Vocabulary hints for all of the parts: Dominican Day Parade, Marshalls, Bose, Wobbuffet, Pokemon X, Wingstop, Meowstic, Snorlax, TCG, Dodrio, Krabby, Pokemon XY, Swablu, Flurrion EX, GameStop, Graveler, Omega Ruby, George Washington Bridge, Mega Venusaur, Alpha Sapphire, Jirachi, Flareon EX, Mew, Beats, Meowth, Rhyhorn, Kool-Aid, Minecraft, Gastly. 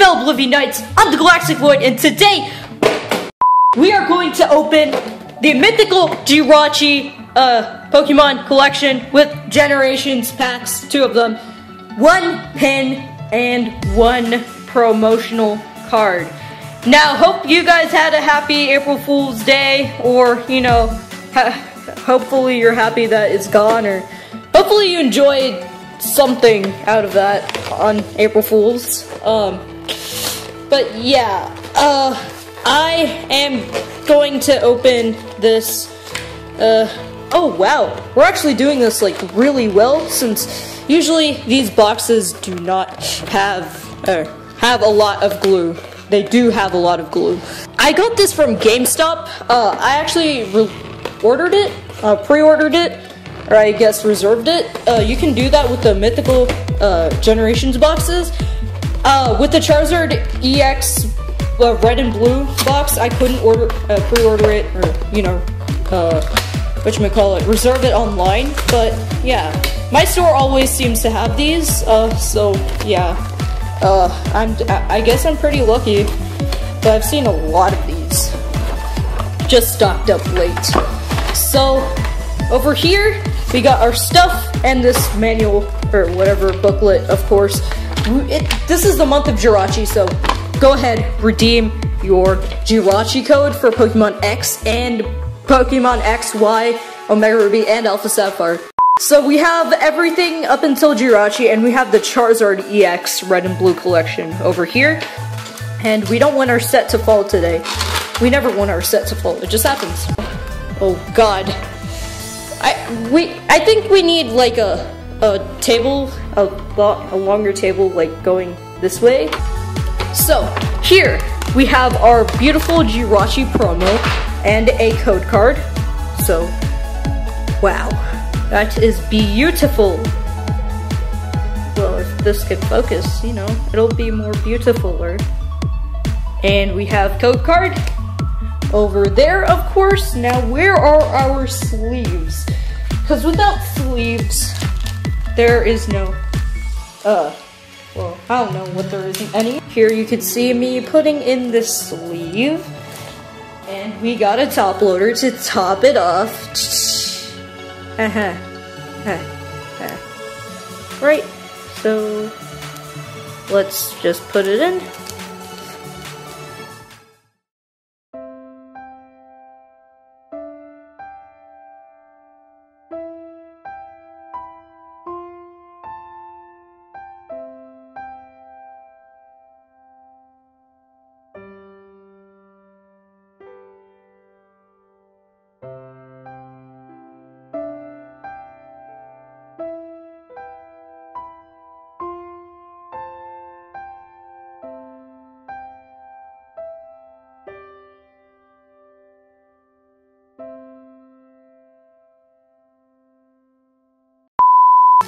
NFL Oblivion Knights, I'm the Galactic Void, and today we are going to open the mythical Jirachi Pokemon collection with Generations packs, two of them, one pin and one promotional card. Now, hope you guys had a happy April Fool's Day, or, you know, hopefully you're happy that it's gone, or hopefully you enjoyed something out of that on April Fool's. But yeah, I am going to open this, oh wow, we're actually doing this like really well, since usually these boxes do not have, have a lot of glue. They do have a lot of glue. I got this from GameStop. I actually ordered it, pre-ordered it, or I guess reserved it. You can do that with the mythical Generations boxes. With the Charizard EX red and blue box, I couldn't order pre-order it, or you know, whatchamacallit, reserve it online. But yeah, my store always seems to have these, so yeah, I guess I'm pretty lucky, but I've seen a lot of these just stocked up late. So over here we got our stuff and this manual, or whatever, booklet, of course. This is the month of Jirachi, so go ahead, redeem your Jirachi code for Pokemon X and Pokemon XY, Omega Ruby, and Alpha Sapphire. So we have everything up until Jirachi, and we have the Charizard EX red and blue collection over here. And we don't want our set to fall today. We never want our set to fall, it just happens. Oh god. I think we need like a table, a longer table, like going this way. So here we have our beautiful Jirachi promo and a code card. So wow, that is beautiful. Well, if this could focus, you know, it'll be more beautifuler. And we have code card over there, of course. Now, where are our sleeves? Because without sleeves, there is no, well, I don't know what there isn't any. Here you can see me putting in the sleeve, and we got a top loader to top it off. Right, so let's just put it in.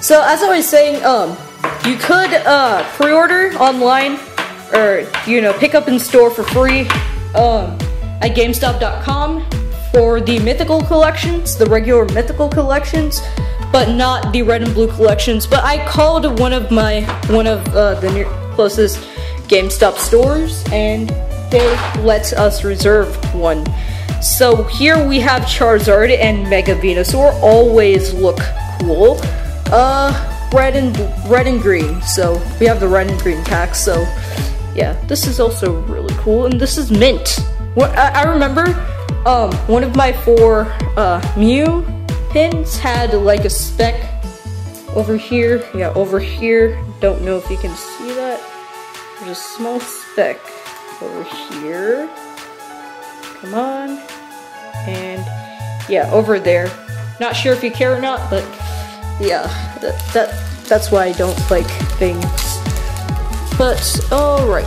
So as I was saying, you could pre-order online, or you know, pick up in store for free at GameStop.com for the mythical collections, the regular mythical collections, but not the red and blue collections. But I called one of the closest GameStop stores, and they let us reserve one. So here we have Charizard and Mega Venusaur. Always look cool. Red and green, so we have the red and green pack, so yeah, this is also really cool, and this is mint. I remember, one of my four, Mew pins had, like, a speck over here, yeah, over here, don't know if you can see that, there's a small speck over here, come on, and yeah, over there, not sure if you care or not, but yeah, that's why I don't like things. But alright,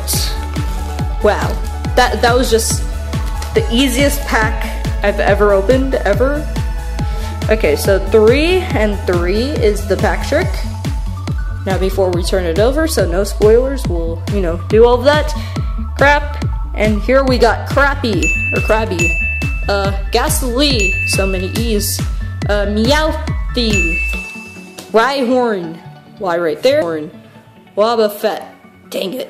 wow, that was just the easiest pack I've ever opened, ever. Okay, so 3 and 3 is the pack trick. Now before we turn it over, so no spoilers, we'll, you know, do all of that crap. And here we got Krabby, Gastly, so many E's, Meowth, Rhyhorn, Y right there, Wobbuffet, dang it,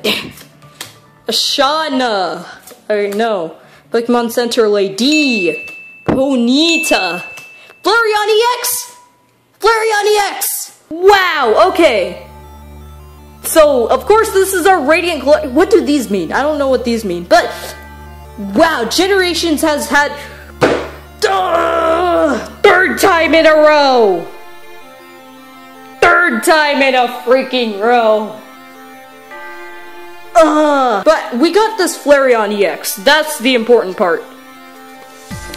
Ashana. Oh no. Pokemon Center Lady. Ponyta. Flurrion EX. Flurrion EX. Wow. Okay. So of course this is our Radiant Glow. What do these mean? I don't know what these mean, but wow, Generations has had third time in a row. Third time in a freaking row. But we got this Flareon EX. That's the important part.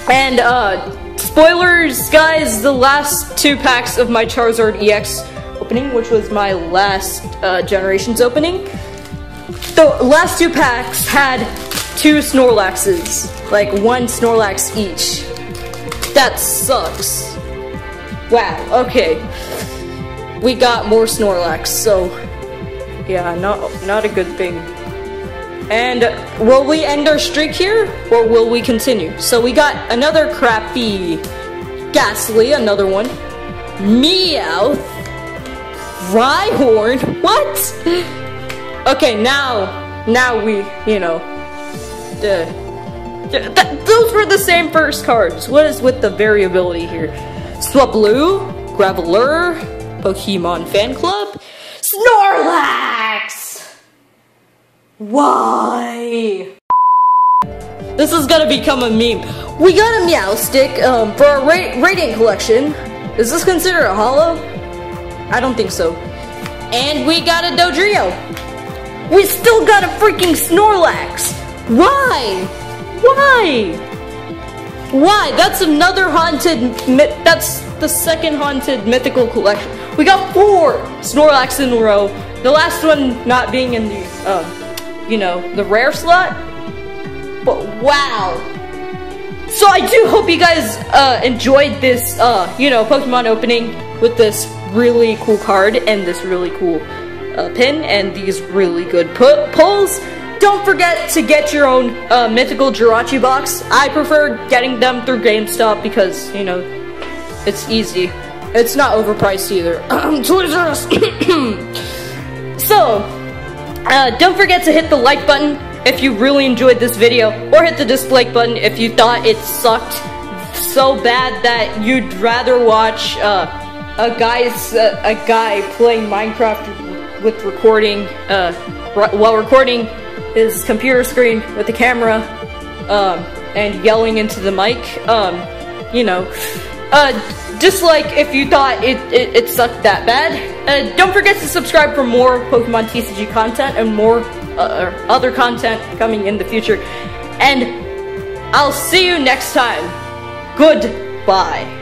And spoilers, guys, the last two packs of my Charizard EX opening, which was my last Generations opening, the last two packs had two Snorlaxes, like one Snorlax each. That sucks. Wow, okay. We got more Snorlax, so yeah, not a good thing. And will we end our streak here, or will we continue? So we got another crappy Gastly, another one. Meowth. Rhyhorn. What? Okay, now we, you know. Those were the same first cards. What is with the variability here? Swablu, Graveler, Pokemon Fan Club, Snorlax! Why? This is gonna become a meme. We got a Meowstic for our Radiant Collection. Is this considered a holo? I don't think so. And we got a Dodrio. We still got a freaking Snorlax. Why? Why? Why? That's another haunted. That's the second haunted mythical collection. We got four Snorlax in a row. The last one not being in the, you know, the rare slot. But wow. So I do hope you guys enjoyed this, you know, Pokemon opening with this really cool card and this really cool pin and these really good pulls. Don't forget to get your own mythical Jirachi box. I prefer getting them through GameStop because, you know, it's easy. It's not overpriced either. So, don't forget to hit the like button if you really enjoyed this video, or hit the dislike button if you thought it sucked so bad that you'd rather watch a guy playing Minecraft with recording while recording his computer screen with the camera and yelling into the mic. You know, dislike if you thought it sucked that bad. Don't forget to subscribe for more Pokemon TCG content and more other content coming in the future. And I'll see you next time. Goodbye.